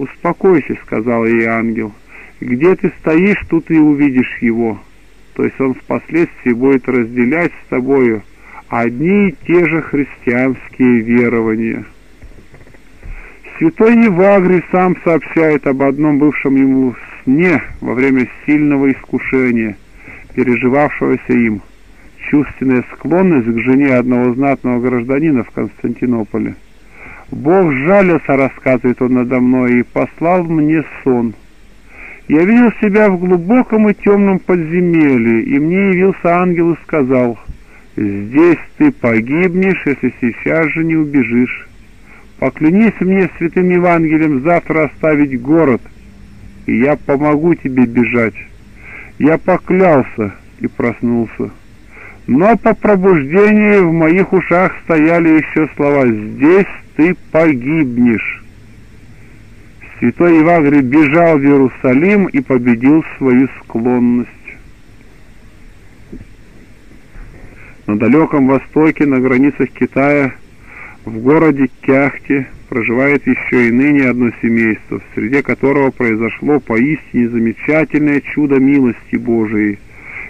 «Успокойся», — сказал ей ангел, — «где ты стоишь, тут и увидишь его». То есть он впоследствии будет разделять с тобою одни и те же христианские верования. Святой Евагрий сам сообщает об одном бывшем ему сне во время сильного искушения, переживавшегося им. Чувственная склонность к жене одного знатного гражданина в Константинополе. «Бог жалился, — рассказывает он надо мной, — и послал мне сон. Я видел себя в глубоком и темном подземелье, и мне явился ангел и сказал: «Здесь ты погибнешь, если сейчас же не убежишь. Поклянись мне святым Евангелием завтра оставить город, и я помогу тебе бежать». Я поклялся и проснулся. Но по пробуждении в моих ушах стояли еще слова: «Здесь ты погибнешь». Святой Евагрий бежал в Иерусалим и победил свою склонность. На далеком востоке, на границах Китая, в городе Кяхте проживает еще и ныне одно семейство, среди которого произошло поистине замечательное чудо милости Божией,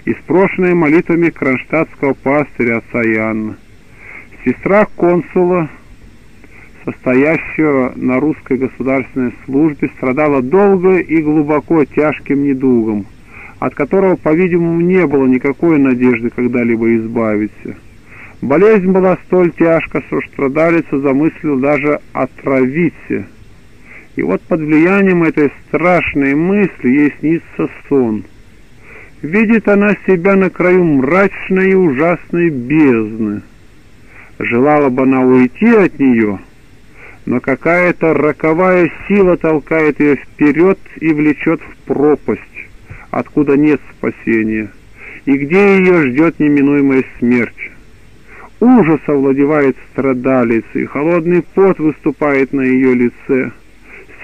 испрошенное молитвами кронштадтского пастыря отца Иоанна. Сестра консула, состоящего на русской государственной службе, страдала долго и глубоко тяжким недугом, от которого, по-видимому, не было никакой надежды когда-либо избавиться. Болезнь была столь тяжка, что страдалица замыслил даже отравиться. И вот под влиянием этой страшной мысли ей снится сон. Видит она себя на краю мрачной и ужасной бездны. Желала бы она уйти от нее, но какая-то роковая сила толкает ее вперед и влечет в пропасть, откуда нет спасения, и где ее ждет неминуемая смерть. Ужас овладевает страдалицей, холодный пот выступает на ее лице,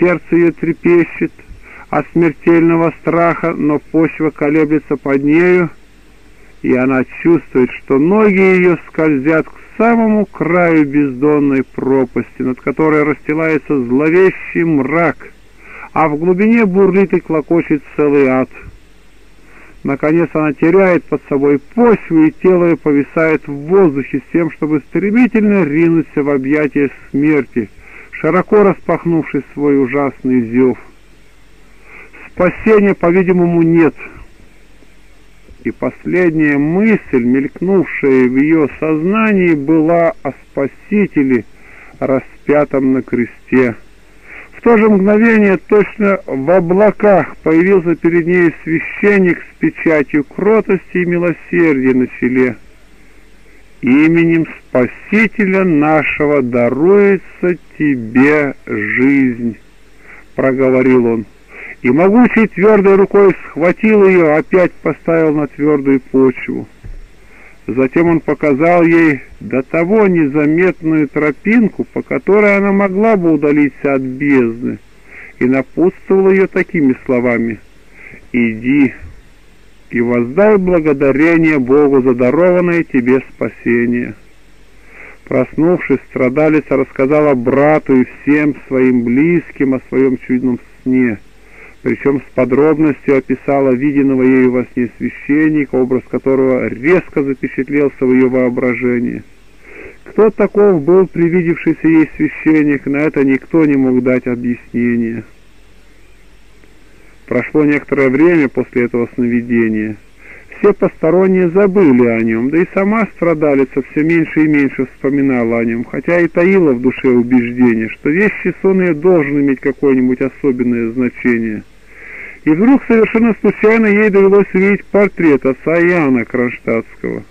сердце ее трепещет от смертельного страха, но почва колеблется под нею, и она чувствует, что ноги ее скользят к самому краю бездонной пропасти, над которой расстилается зловещий мрак, а в глубине бурлит и клокочет целый ад. Наконец она теряет под собой почву, и тело ее повисает в воздухе с тем, чтобы стремительно ринуться в объятия смерти, широко распахнувший свой ужасный зев. Спасения, по-видимому, нет. И последняя мысль, мелькнувшая в ее сознании, была о Спасителе, распятом на кресте. В то же мгновение точно в облаках появился перед ней священник с печатью кротости и милосердия на челе. «Именем Спасителя нашего даруется тебе жизнь», — проговорил он. И могучей твердой рукой схватил ее, опять поставил на твердую почву. Затем он показал ей до того незаметную тропинку, по которой она могла бы удалиться от бездны, и напутствовал ее такими словами: «Иди и воздай благодарение Богу за дарованное тебе спасение». Проснувшись, страдалица рассказала брату и всем своим близким о своем чудном сне, причем с подробностью описала виденного ею во сне священника, образ которого резко запечатлелся в ее воображении. Кто таков был привидевшийся ей священник, на это никто не мог дать объяснения. Прошло некоторое время после этого сновидения. Все посторонние забыли о нем, да и сама страдалица все меньше и меньше вспоминала о нем, хотя и таила в душе убеждение, что вещи сон ее должен иметь какое-нибудь особенное значение. И вдруг совершенно случайно ей довелось увидеть портрет отца Иоанна Кронштадтского,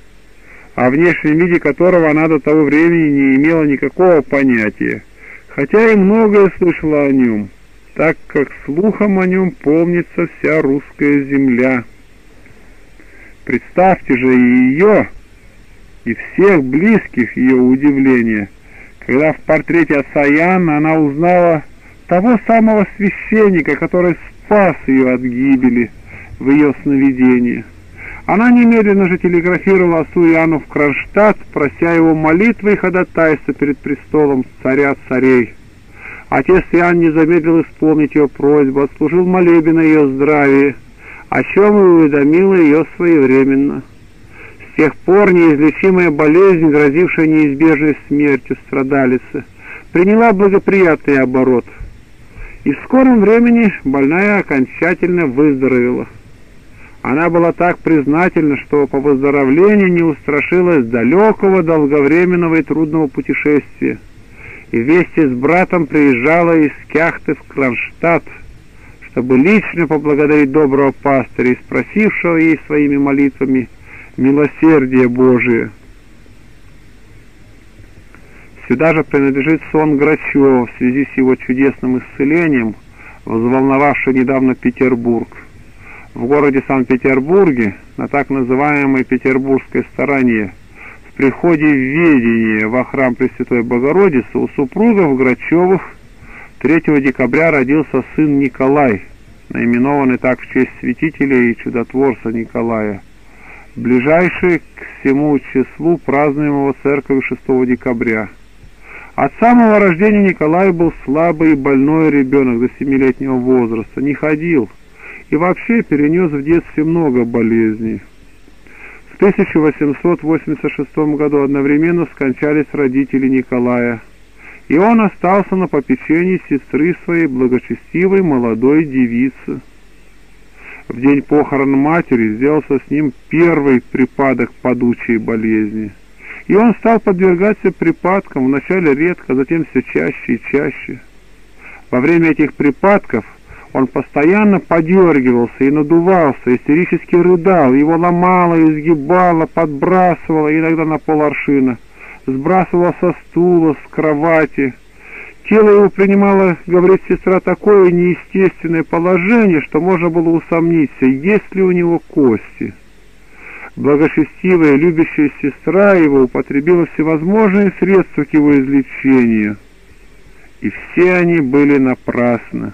о внешнем виде которого она до того времени не имела никакого понятия, хотя и многое слышала о нем, так как слухом о нем помнится вся русская земля. Представьте же и ее, и всех близких ее удивление, когда в портрете отца Иоанна она узнала того самого священника, который спас ее от гибели в ее сновидении. Она немедленно же телеграфировала отцу Иоанну в Кронштадт, прося его молитвы и ходатайства перед престолом царя царей. Отец Иоанн не замедлил исполнить ее просьбу, отслужил молебен о ее здравии, о чем уведомила ее своевременно. С тех пор неизлечимая болезнь, грозившая неизбежной смертью страдалицы, приняла благоприятный оборот, и в скором времени больная окончательно выздоровела. Она была так признательна, что по выздоровлению не устрашилась далекого, долговременного и трудного путешествия, и вместе с братом приезжала из Кяхты в Кронштадт, чтобы лично поблагодарить доброго пастыря, и спросившего ей своими молитвами милосердие Божие. Сюда же принадлежит сон Грачева в связи с его чудесным исцелением, взволновавший недавно Петербург. В городе Санкт-Петербурге, на так называемой Петербургской стороне, в приходе в ведение во храм Пресвятой Богородицы у супругов Грачевых 3 декабря родился сын Николай, наименованный так в честь святителя и чудотворца Николая, ближайший к всему числу празднуемого церковью 6 декабря. От самого рождения Николай был слабый и больной ребенок до 7-летнего возраста, не ходил и вообще перенес в детстве много болезней. В 1886 году одновременно скончались родители Николая, и он остался на попечении сестры своей, благочестивой молодой девицы. В день похорон матери сделался с ним первый припадок падучей болезни, и он стал подвергаться припадкам, вначале редко, затем все чаще и чаще. Во время этих припадков он постоянно подергивался и надувался, истерически рыдал, его ломало, изгибало, подбрасывало, иногда на пол-аршина, сбрасывало со стула, с кровати. Тело его принимало, говорит сестра, такое неестественное положение, что можно было усомниться, есть ли у него кости. Благочестивая, любящая сестра его употребила всевозможные средства к его излечению, и все они были напрасны.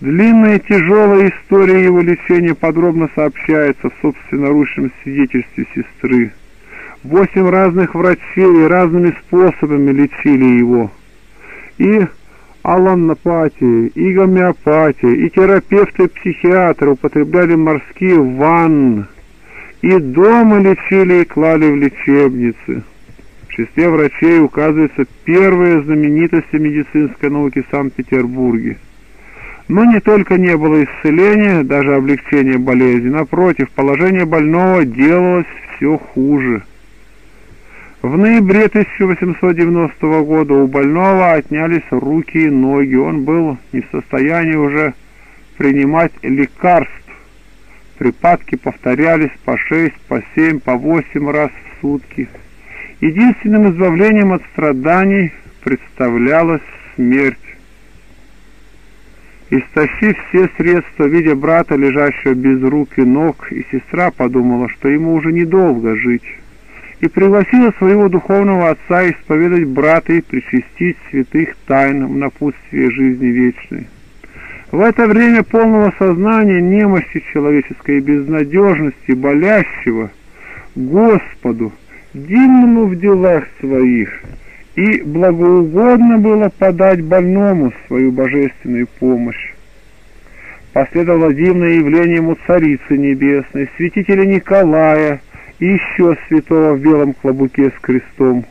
Длинная и тяжелая история его лечения подробно сообщается в собственноручном свидетельстве сестры. 8 разных врачей разными способами лечили его. И аллонопатия, и гомеопатия, и терапевты-психиатры употребляли морские ванны, и дома лечили и клали в лечебницы. В числе врачей указывается первая знаменитость медицинской науки в Санкт-Петербурге. Но не только не было исцеления, даже облегчения болезни, напротив, положение больного делалось все хуже. В ноябре 1890 года у больного отнялись руки и ноги, он был не в состоянии уже принимать лекарств. Припадки повторялись по 6, по 7, по 8 раз в сутки. Единственным избавлением от страданий представлялась смерть. Истощив все средства, видя брата, лежащего без рук и ног, и сестра подумала, что ему уже недолго жить, и пригласила своего духовного отца исповедать брата и причастить святых тайн в напутствие жизни вечной. В это время полного сознания немощи человеческой и безнадежности болящего Господу, дивному в делах своих, и благоугодно было подать больному свою божественную помощь. Последовало дивное явление ему Царицы Небесной, святителя Николая и еще святого в белом клобуке с крестом.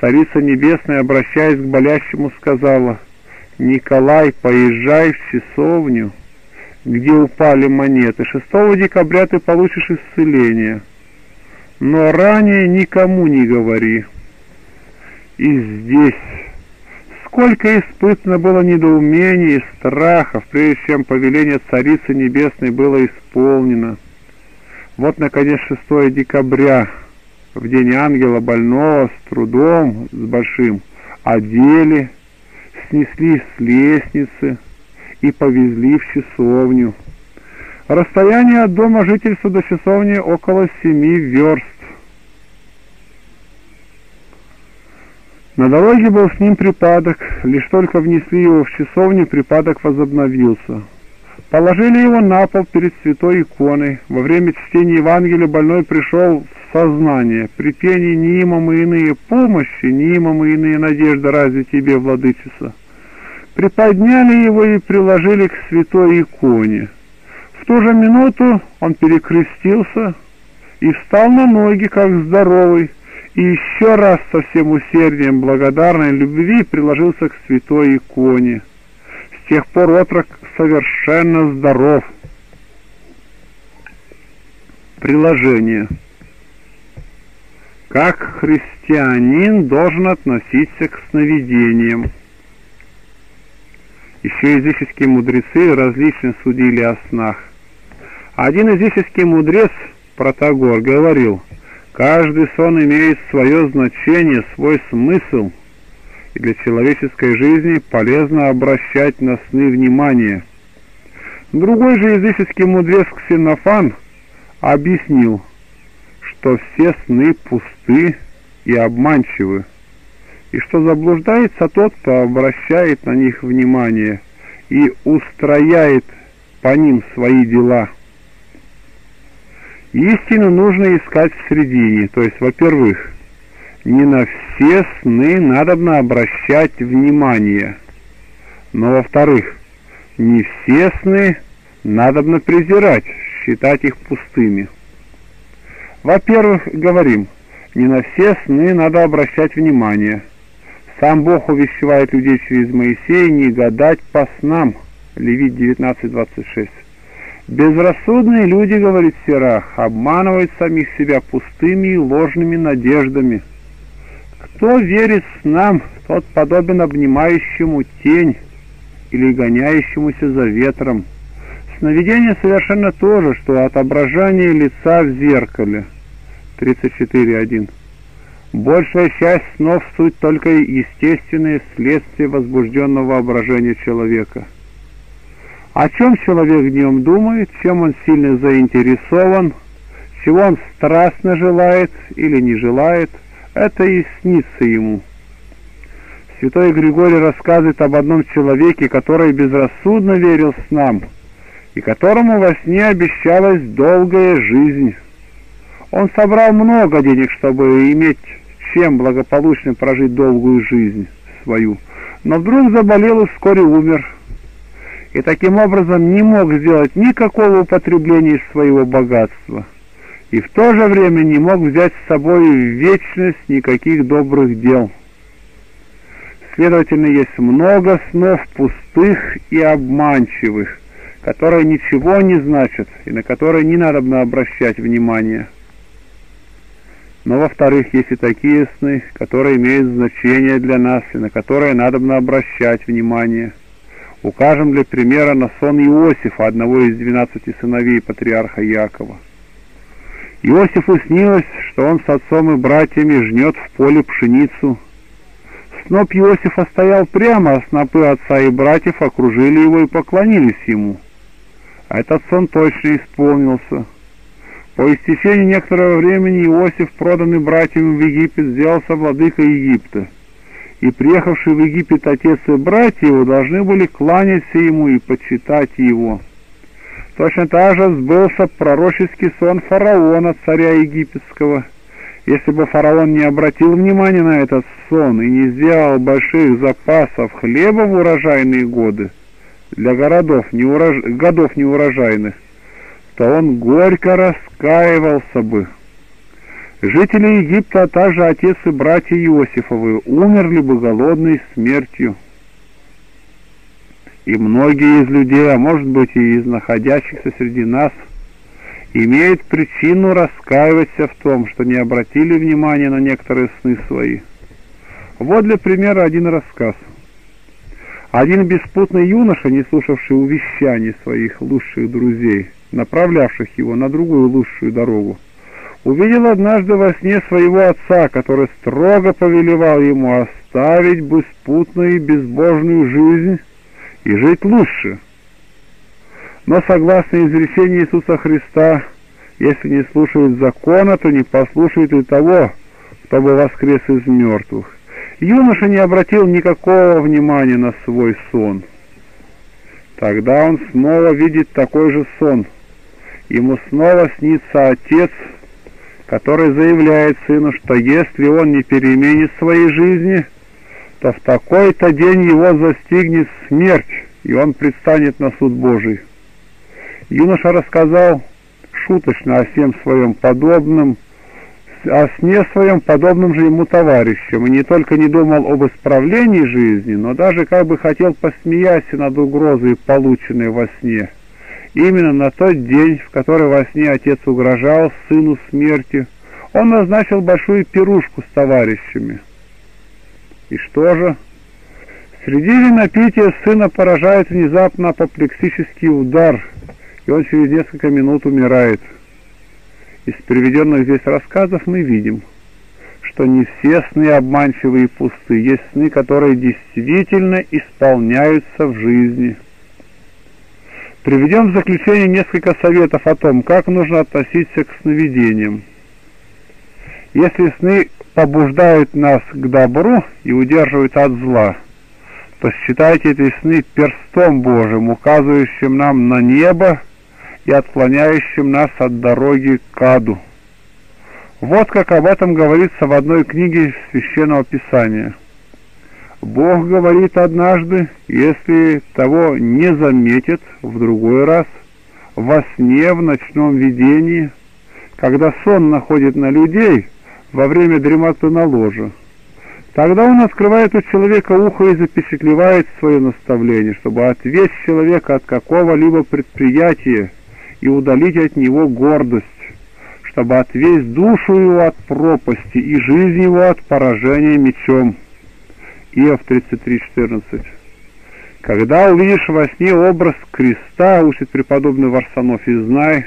Царица Небесная, обращаясь к болящему, сказала: «Николай, поезжай в часовню, где упали монеты. 6 декабря ты получишь исцеление, но ранее никому не говори». И здесь сколько испытано было недоумений и страхов, прежде чем повеление Царицы Небесной было исполнено. Вот, наконец, 6 декабря, в день ангела больного, с трудом, с большим, одели, снесли с лестницы и повезли в часовню. Расстояние от дома жительства до часовни около 7 верст. На дороге был с ним припадок, лишь только внесли его в часовню, припадок возобновился. Положили его на пол перед святой иконой. Во время чтения Евангелия больной пришел в сознание. При пении «Неимом и иные помощи, неимом и иные надежды, разве тебе, владычица?» Приподняли его и приложили к святой иконе. В ту же минуту он перекрестился и встал на ноги, как здоровый, и еще раз со всем усердием благодарной любви приложился к святой иконе. С тех пор отрок совершенно здоров. Приложение. Как христианин должен относиться к сновидениям? Еще языческие мудрецы различно судили о снах. Один языческий мудрец, Протагор, говорил: «Каждый сон имеет свое значение, свой смысл, и для человеческой жизни полезно обращать на сны внимание». Другой же языческий мудрец Ксенофан объяснил, что все сны пусты и обманчивы, и что заблуждается тот, кто обращает на них внимание и устрояет по ним свои дела. Истину нужно искать в середине, то есть, во-первых, не на все сны надобно обращать внимание, но, во-вторых, не все сны надобно презирать, считать их пустыми. Во-первых, говорим, не на все сны надо обращать внимание. Сам Бог увещевает людей через Моисея не гадать по снам. Левит 19:26. Безрассудные люди, говорит Сирах, обманывают самих себя пустыми и ложными надеждами. Кто верит снам, тот подобен обнимающему тень или гоняющемуся за ветром. Сновидение совершенно то же, что отображение лица в зеркале. 34:1. Большая часть снов суть только естественные следствия возбужденного воображения человека. О чем человек днем думает, чем он сильно заинтересован, чего он страстно желает или не желает, это и снится ему. Святой Григорий рассказывает об одном человеке, который безрассудно верил снам, и которому во сне обещалась долгая жизнь. Он собрал много денег, чтобы иметь чем благополучно прожить долгую жизнь свою, но вдруг заболел и вскоре умер, и таким образом не мог сделать никакого употребления из своего богатства, и в то же время не мог взять с собой в вечность никаких добрых дел. Следовательно, есть много снов пустых и обманчивых, которые ничего не значат и на которые не надобно обращать внимание. Но, во-вторых, есть и такие сны, которые имеют значение для нас и на которые надобно обращать внимание. Укажем для примера на сон Иосифа, одного из 12 сыновей патриарха Якова. Иосифу снилось, что он с отцом и братьями жнет в поле пшеницу. Сноп Иосифа стоял прямо, а снопы отца и братьев окружили его и поклонились ему. Этот сон точно исполнился. По истечении некоторого времени Иосиф, проданный братьями в Египет, сделался владыкой Египта, и приехавший в Египет отец и братья его должны были кланяться ему и почитать его. Точно так же сбылся пророческий сон фараона, царя египетского. Если бы фараон не обратил внимания на этот сон и не сделал больших запасов хлеба в урожайные годы, для годов неурожайных, то он горько раскаивался бы. Жители Египта, а также отец и братья Иосифовы, умерли бы голодной смертью. И многие из людей, а может быть и из находящихся среди нас, имеют причину раскаиваться в том, что не обратили внимания на некоторые сны свои. Вот для примера один рассказ. Один беспутный юноша, не слушавший увещаний своих лучших друзей, направлявших его на другую лучшую дорогу, увидел однажды во сне своего отца, который строго повелевал ему оставить беспутную и безбожную жизнь и жить лучше. Но согласно изречению Иисуса Христа, если не слушают закона, то не послушают и того, кто бы воскрес из мертвых. Юноша не обратил никакого внимания на свой сон. Тогда он снова видит такой же сон. Ему снова снится отец, который заявляет сыну, что если он не переменит своей жизни, то в такой-то день его застигнет смерть, и он предстанет на суд Божий. Юноша рассказал шуточно о всем своем подобном, о сне своем подобном же ему товарищем, и не только не думал об исправлении жизни, но даже как бы хотел посмеяться над угрозой, полученной во сне. Именно на тот день, в который во сне отец угрожал сыну смерти, он назначил большую пирушку с товарищами. И что же? Среди винопития сына поражает внезапно апоплексический удар, и он через несколько минут умирает. Из приведенных здесь рассказов мы видим, что не все сны обманчивые и пусты, есть сны, которые действительно исполняются в жизни. Приведем в заключение несколько советов о том, как нужно относиться к сновидениям. Если сны побуждают нас к добру и удерживают от зла, то считайте эти сны перстом Божьим, указывающим нам на небо и отклоняющим нас от дороги к аду. Вот как об этом говорится в одной книге Священного Писания. Бог говорит однажды: если того не заметит в другой раз, во сне, в ночном видении, когда сон находит на людей во время дремоты на ложе, тогда он открывает у человека ухо и запечатлевает свое наставление, чтобы отвлечь человека от какого-либо предприятия и удалить от него гордость, чтобы отвлечь душу его от пропасти и жизнь его от поражения мечом. Иов 33:14. Когда увидишь во сне образ креста, учит преподобный Варсонофий, знай,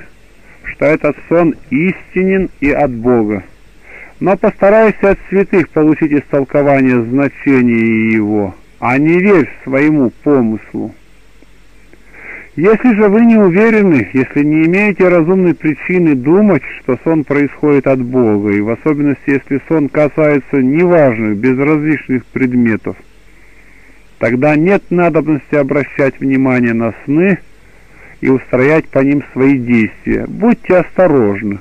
что этот сон истинен и от Бога. Но постарайся от святых получить истолкование значения его, а не верь своему помыслу. Если же вы не уверены, если не имеете разумной причины думать, что сон происходит от Бога, и в особенности, если сон касается неважных, безразличных предметов, тогда нет надобности обращать внимание на сны и устроять по ним свои действия. Будьте осторожны,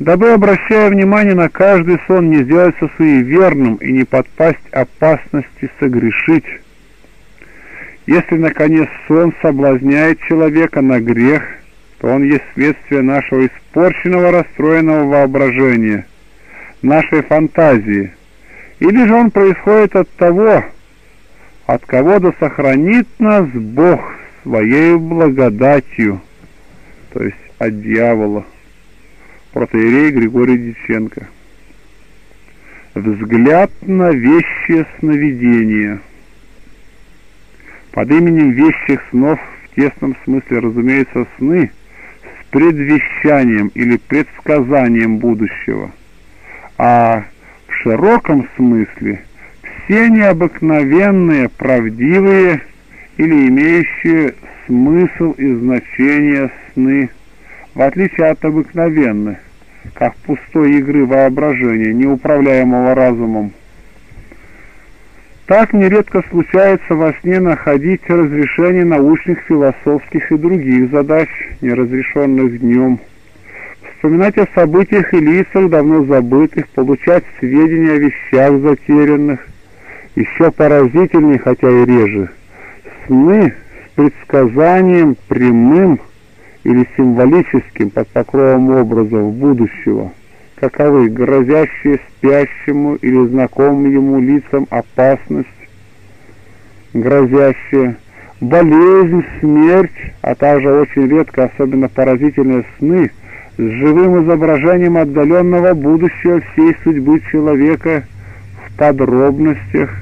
дабы, обращая внимание на каждый сон, не сделаться суеверным и не подпасть опасности согрешить. Если, наконец, сон соблазняет человека на грех, то он есть следствие нашего испорченного, расстроенного воображения, нашей фантазии. Или же он происходит от того, от кого да сохранит нас Бог своей благодатью, то есть от дьявола. Протоиерей Григорий Дьяченко. Взгляд на вещие сновидения. Под именем вещих снов в тесном смысле, разумеется, сны с предвещанием или предсказанием будущего, а в широком смысле все необыкновенные, правдивые или имеющие смысл и значение сны, в отличие от обыкновенных, как пустой игры воображения, неуправляемого разумом. Так нередко случается во сне находить разрешение научных, философских и других задач, неразрешенных днем, вспоминать о событиях и лицах, давно забытых, получать сведения о вещах затерянных. Еще поразительнее, хотя и реже, сны с предсказанием прямым или символическим под покровом образов будущего, каковы грозящие спящему или знакомым ему лицам опасность, грозящая болезнь, смерть, а также очень редко, особенно поразительные сны с живым изображением отдаленного будущего всей судьбы человека в подробностях.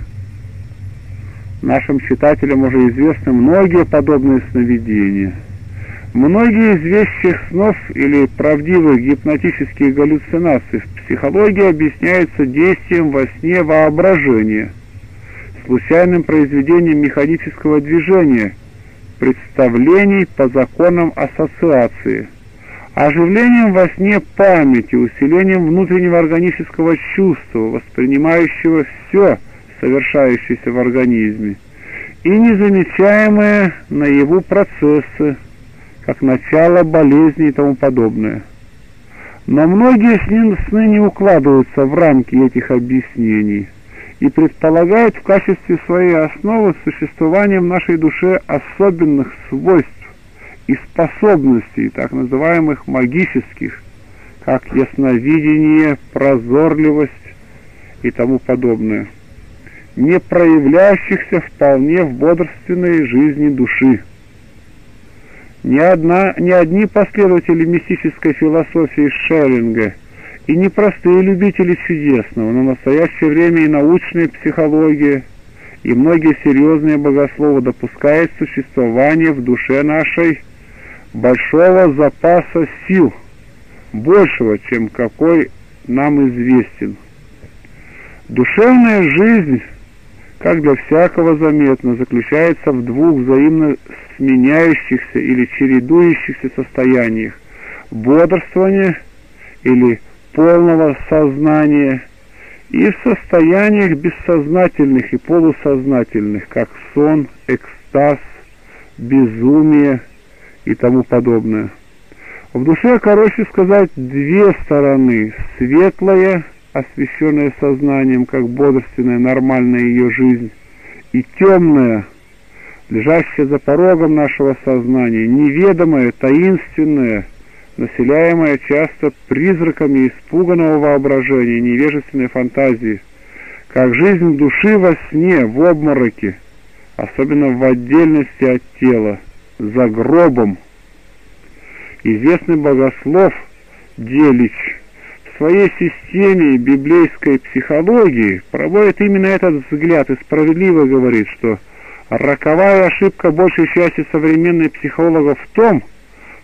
Нашим читателям уже известны многие подобные сновидения. Многие из вещих снов или правдивых гипнотических галлюцинаций в психологии объясняются действием во сне воображения, случайным произведением механического движения, представлений по законам ассоциации, оживлением во сне памяти, усилением внутреннего органического чувства, воспринимающего все, совершающееся в организме, и незамечаемые наяву процессы, как начало болезни и тому подобное. Но многие сны не укладываются в рамки этих объяснений, и предполагает в качестве своей основы существование в нашей душе особенных свойств и способностей, так называемых магических, как ясновидение, прозорливость и тому подобное, не проявляющихся вполне в бодрственной жизни души. Ни одни последователи мистической философии Шеллинга и непростые любители чудесного, но в настоящее время и научная психология, и многие серьезные богословы допускают существование в душе нашей большого запаса сил, большего, чем какой нам известен. Душевная жизнь, как для всякого заметно, заключается в двух взаимно сменяющихся или чередующихся состояниях – бодрствования или полного сознания и в состояниях бессознательных и полусознательных, как сон, экстаз, безумие и тому подобное. В душе, короче сказать, две стороны – светлая, освященная сознанием, как бодрственная, нормальная ее жизнь, и темная, лежащая за порогом нашего сознания, неведомая, таинственная, населяемая часто призраками испуганного воображения, невежественной фантазии, как жизнь души во сне, в обмороке, особенно в отдельности от тела, за гробом. Известный богослов Делич в своей системе библейской психологии проводит именно этот взгляд и справедливо говорит, что роковая ошибка большей части современных психологов в том,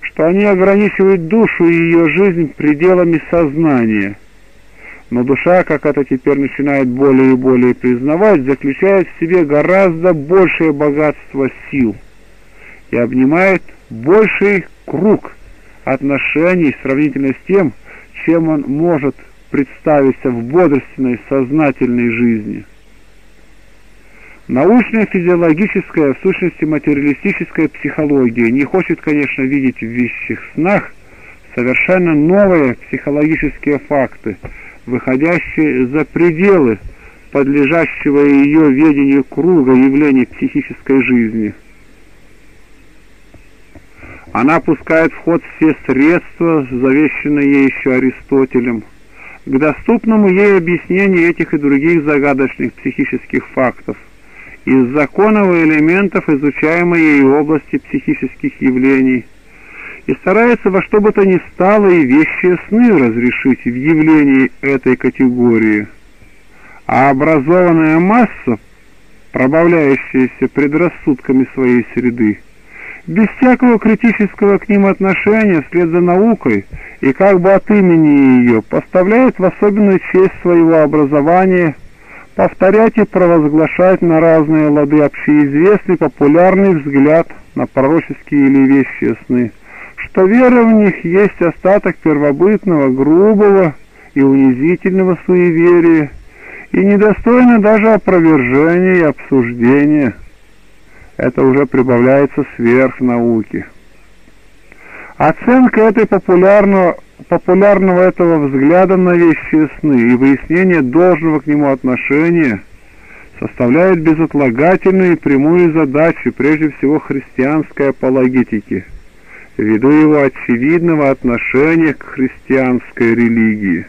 что они ограничивают душу и ее жизнь пределами сознания. Но душа, как это теперь начинает более и более признавать, заключает в себе гораздо большее богатство сил и обнимает больший круг отношений сравнительно с тем, чем он может представиться в бодрственной, сознательной жизни. Научная, физиологическая, в сущности материалистическая психология не хочет, конечно, видеть в вещих снах совершенно новые психологические факты, выходящие за пределы подлежащего ее ведению круга явлений психической жизни. Она пускает в ход все средства, завещанные ей еще Аристотелем, к доступному ей объяснению этих и других загадочных психических фактов, из законов и элементов изучаемой ей области психических явлений, и старается во что бы то ни стало и вещие сны разрешить в явлении этой категории. А образованная масса, пробавляющаяся предрассудками своей среды, без всякого критического к ним отношения вслед за наукой и как бы от имени ее поставляет в особенную честь своего образования повторять и провозглашать на разные лады общеизвестный популярный взгляд на пророческие или вещие сны, что вера в них есть остаток первобытного, грубого и унизительного суеверия и недостойна даже опровержения и обсуждения. Это уже прибавляется сверхнауки. Оценка этой популярного этого взгляда на вещие сны и выяснение должного к нему отношения составляют безотлагательную и прямую задачу прежде всего христианской апологетики, ввиду его очевидного отношения к христианской религии.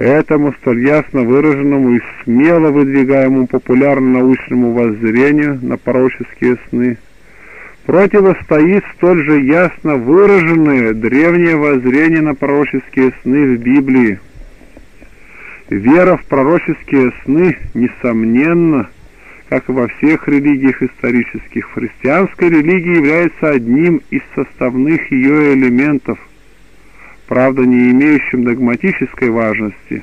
Этому столь ясно выраженному и смело выдвигаемому популярно-научному воззрению на пророческие сны противостоит столь же ясно выраженное древнее воззрение на пророческие сны в Библии. Вера в пророческие сны, несомненно, как и во всех религиях исторических, в христианской религии является одним из составных ее элементов, правда не имеющим догматической важности,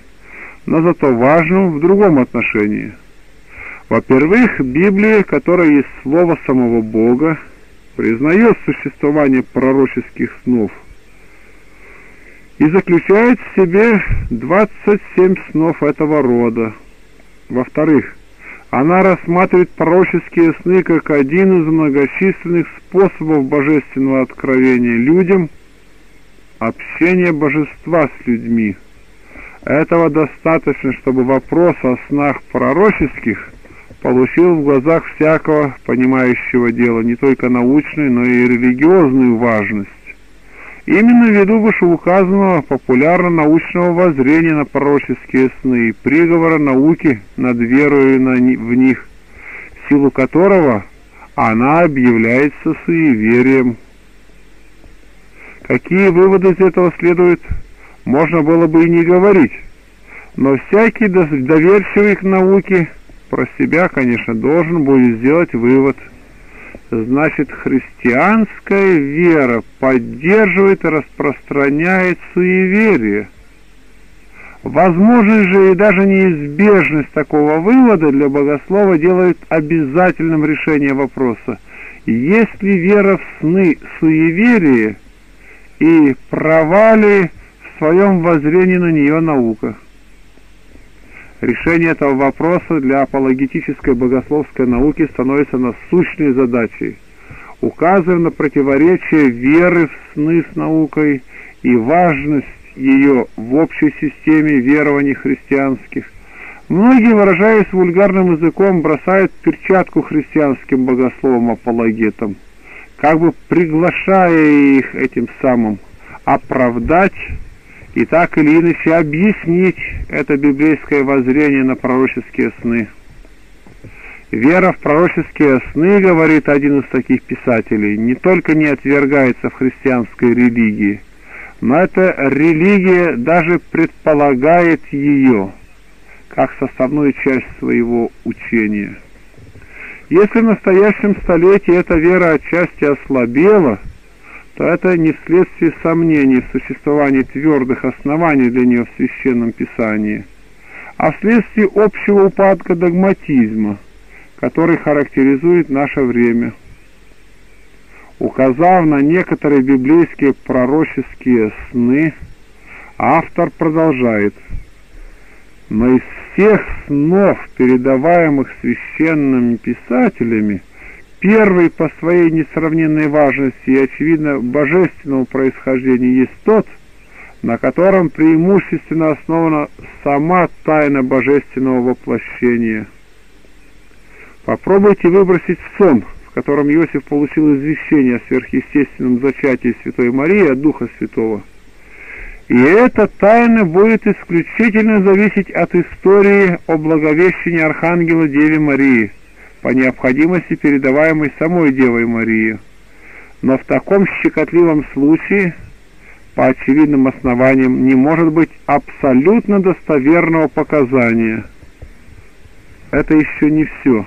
но зато важным в другом отношении. Во-первых, Библия, которая есть слово самого Бога, признает существование пророческих снов и заключает в себе 27 снов этого рода. Во-вторых, она рассматривает пророческие сны как один из многочисленных способов божественного откровения людям, общение божества с людьми, Этого достаточно, чтобы вопрос о снах пророческих получил в глазах всякого, понимающего дело, не только научную, но и религиозную важность. Именно ввиду вышеуказанного популярно-научного воззрения на пророческие сны и приговора науки над верою в них, в силу которого она объявляется суеверием. Какие выводы из этого следуют, можно было бы и не говорить, но всякий доверчивый к науке про себя, конечно, должен будет сделать вывод. Значит, христианская вера поддерживает и распространяет суеверие. Возможность же и даже неизбежность такого вывода для богослова делает обязательным решение вопроса: есть ли вера в сны суеверие и права ли в своем воззрении на нее наука? Решение этого вопроса для апологетической богословской науки становится насущной задачей, указывая на противоречие веры в сны с наукой и важность ее в общей системе верований христианских. Многие, выражаясь вульгарным языком, бросают перчатку христианским богословам-апологетам, как бы приглашая их этим самым оправдать и так или иначе объяснить это библейское воззрение на пророческие сны. Вера в пророческие сны, говорит один из таких писателей, не только не отвергается в христианской религии, но эта религия даже предполагает ее как составную часть своего учения. Если в настоящем столетии эта вера отчасти ослабела, то это не вследствие сомнений в существовании твердых оснований для нее в Священном Писании, а вследствие общего упадка догматизма, который характеризует наше время. Указав на некоторые библейские пророческие сны, автор продолжает: «Но из всех снов, передаваемых священными писателями, первый по своей несравненной важности и, очевидно, божественному происхождению есть тот, на котором преимущественно основана сама тайна божественного воплощения. Попробуйте выбросить сон, в котором Иосиф получил извещение о сверхъестественном зачатии Святой Марии от Духа Святого. И эта тайна будет исключительно зависеть от истории о благовещении Архангела Деве Марии, по необходимости передаваемой самой Девой Марии. Но в таком щекотливом случае, по очевидным основаниям, не может быть абсолютно достоверного показания. Это еще не все.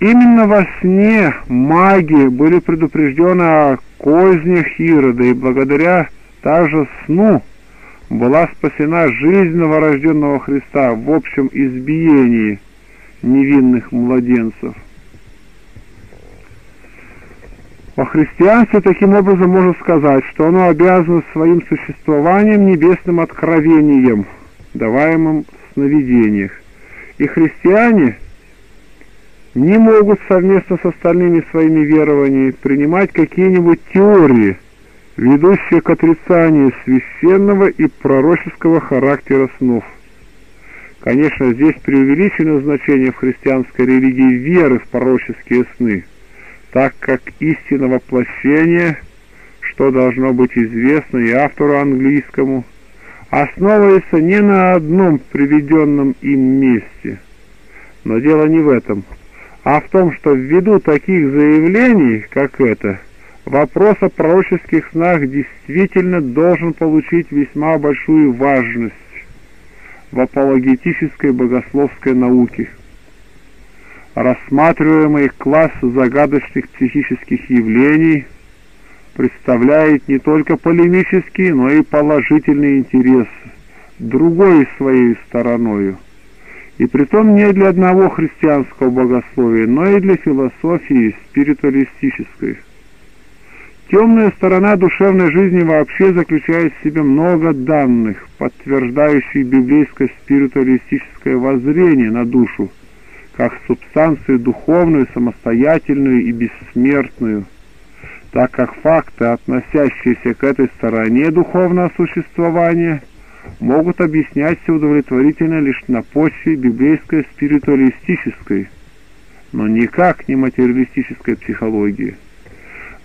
Именно во сне маги были предупреждены о кознях Ирода, и благодаря также сну была спасена жизнь новорожденного Христа в общем избиении невинных младенцев». О христианстве таким образом можно сказать, что оно обязано своим существованием небесным откровением, даваемым в сновидениях, и христиане не могут совместно с остальными своими верованиями принимать какие-нибудь теории, ведущие к отрицанию священного и пророческого характера снов. Конечно, здесь преувеличено значение в христианской религии веры в пророческие сны, так как истина воплощения, что должно быть известно и автору английскому, основывается не на одном приведенном им месте. Но дело не в этом, а в том, что ввиду таких заявлений, как это, вопрос о пророческих снах действительно должен получить весьма большую важность в апологетической богословской науке. Рассматриваемый класс загадочных психических явлений представляет не только полемический, но и положительный интерес другой своей стороною, и притом не для одного христианского богословия, но и для философии спиритуалистической. Темная сторона душевной жизни вообще заключает в себе много данных, подтверждающих библейское спиритуалистическое воззрение на душу, как субстанцию духовную, самостоятельную и бессмертную, так как факты, относящиеся к этой стороне духовного существования, могут объясняться удовлетворительно лишь на почве библейской спиритуалистической, но никак не материалистической психологии.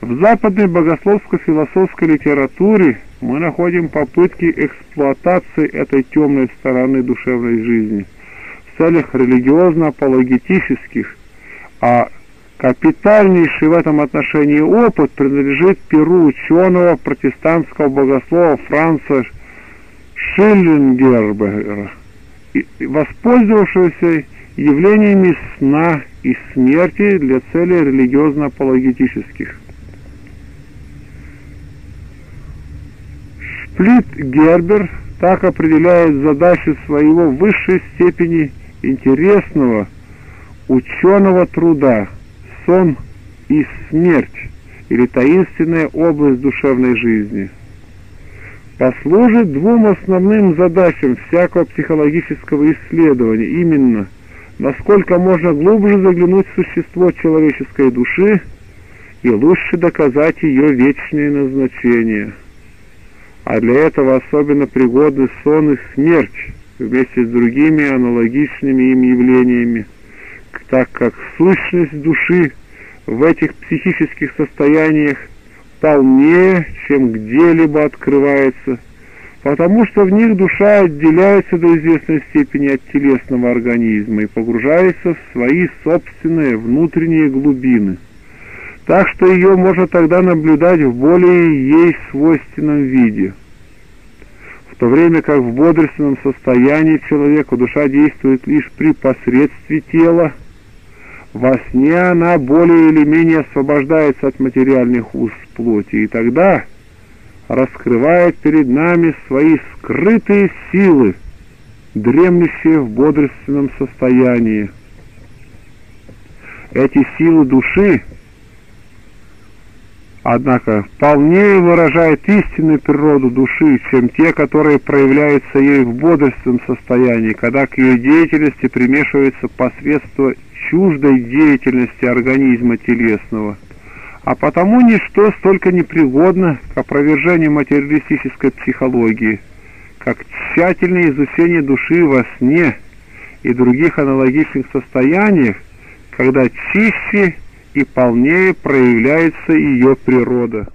В западной богословско-философской литературе мы находим попытки эксплуатации этой темной стороны душевной жизни в целях религиозно-апологетических, а капитальнейший в этом отношении опыт принадлежит перу ученого протестантского богослова Франца Шиллингербера, воспользовавшегося явлениями сна и смерти для целей религиозно-апологетических. Шпилтгербер так определяет задачу своего в высшей степени интересного ученого труда «Сон и смерть» или «Таинственная область душевной жизни». Послужит двум основным задачам всякого психологического исследования, именно насколько можно глубже заглянуть в существо человеческой души и лучше доказать ее вечное назначение. А для этого особенно пригодны сон и смерть вместе с другими аналогичными им явлениями, так как сущность души в этих психических состояниях полнее, чем где-либо открывается, потому что в них душа отделяется до известной степени от телесного организма и погружается в свои собственные внутренние глубины. Так что ее можно тогда наблюдать в более ей свойственном виде. В то время как в бодрственном состоянии человека душа действует лишь при посредстве тела, во сне она более или менее освобождается от материальных уз плоти и тогда раскрывает перед нами свои скрытые силы, дремлющие в бодрственном состоянии. Эти силы души, однако, полнее выражает истинную природу души, чем те, которые проявляются ей в бодрственном состоянии, когда к ее деятельности примешивается посредство чуждой деятельности организма телесного. А потому ничто столько непригодно к опровержению материалистической психологии, как тщательное изучение души во сне и других аналогичных состояниях, когда чище и полнее проявляется ее природа.